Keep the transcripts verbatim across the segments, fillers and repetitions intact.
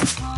Let's go.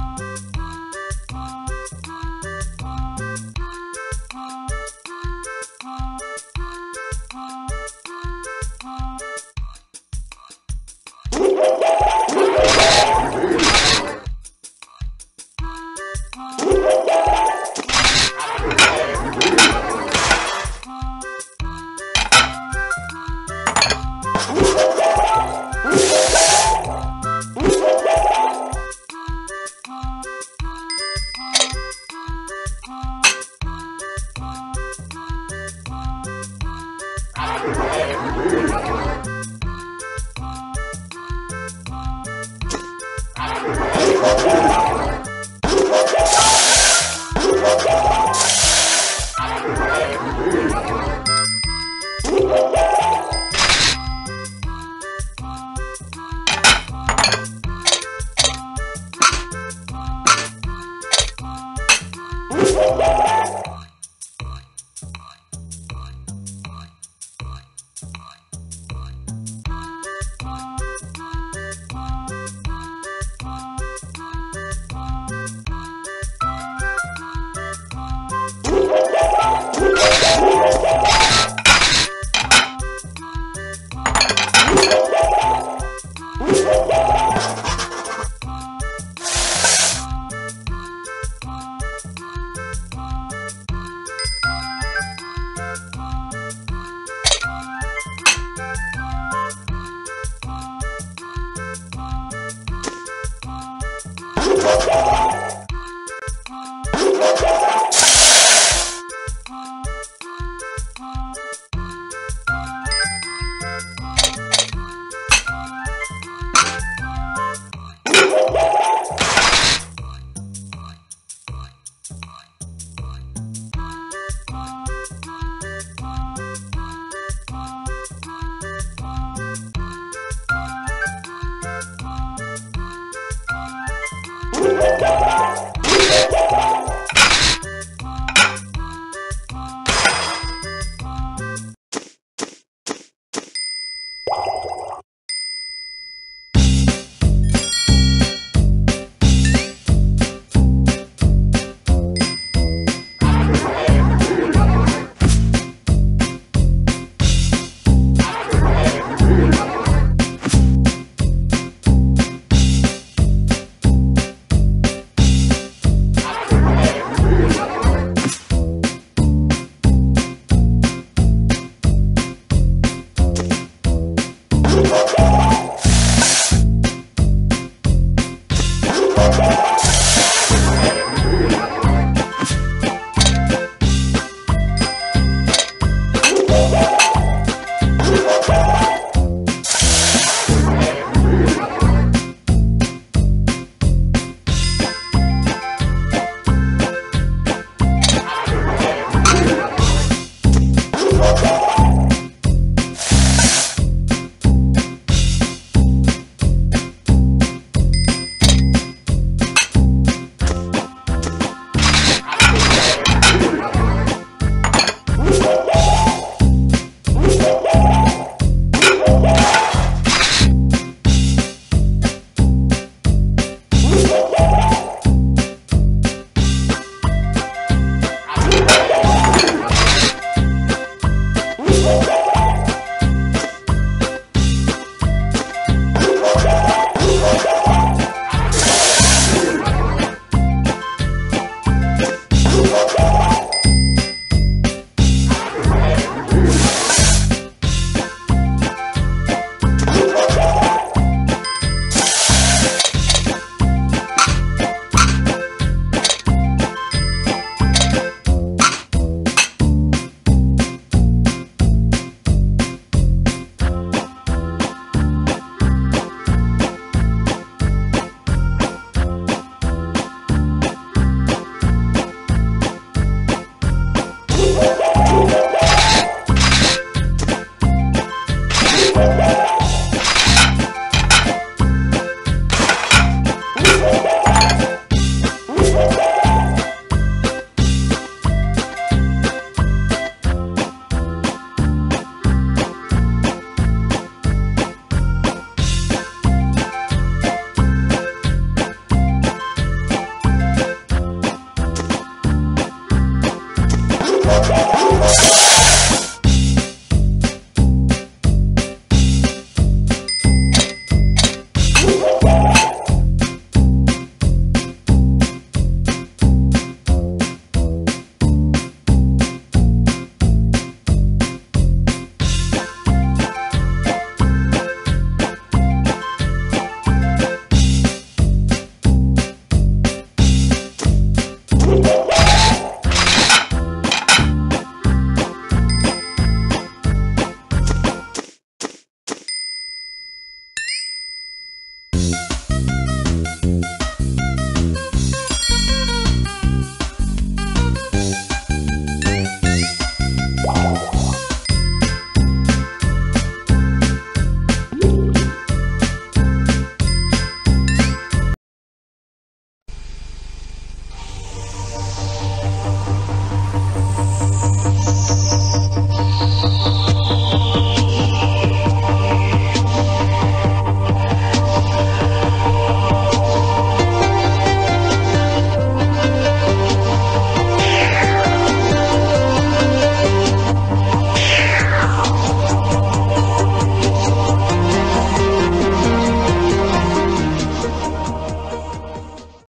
You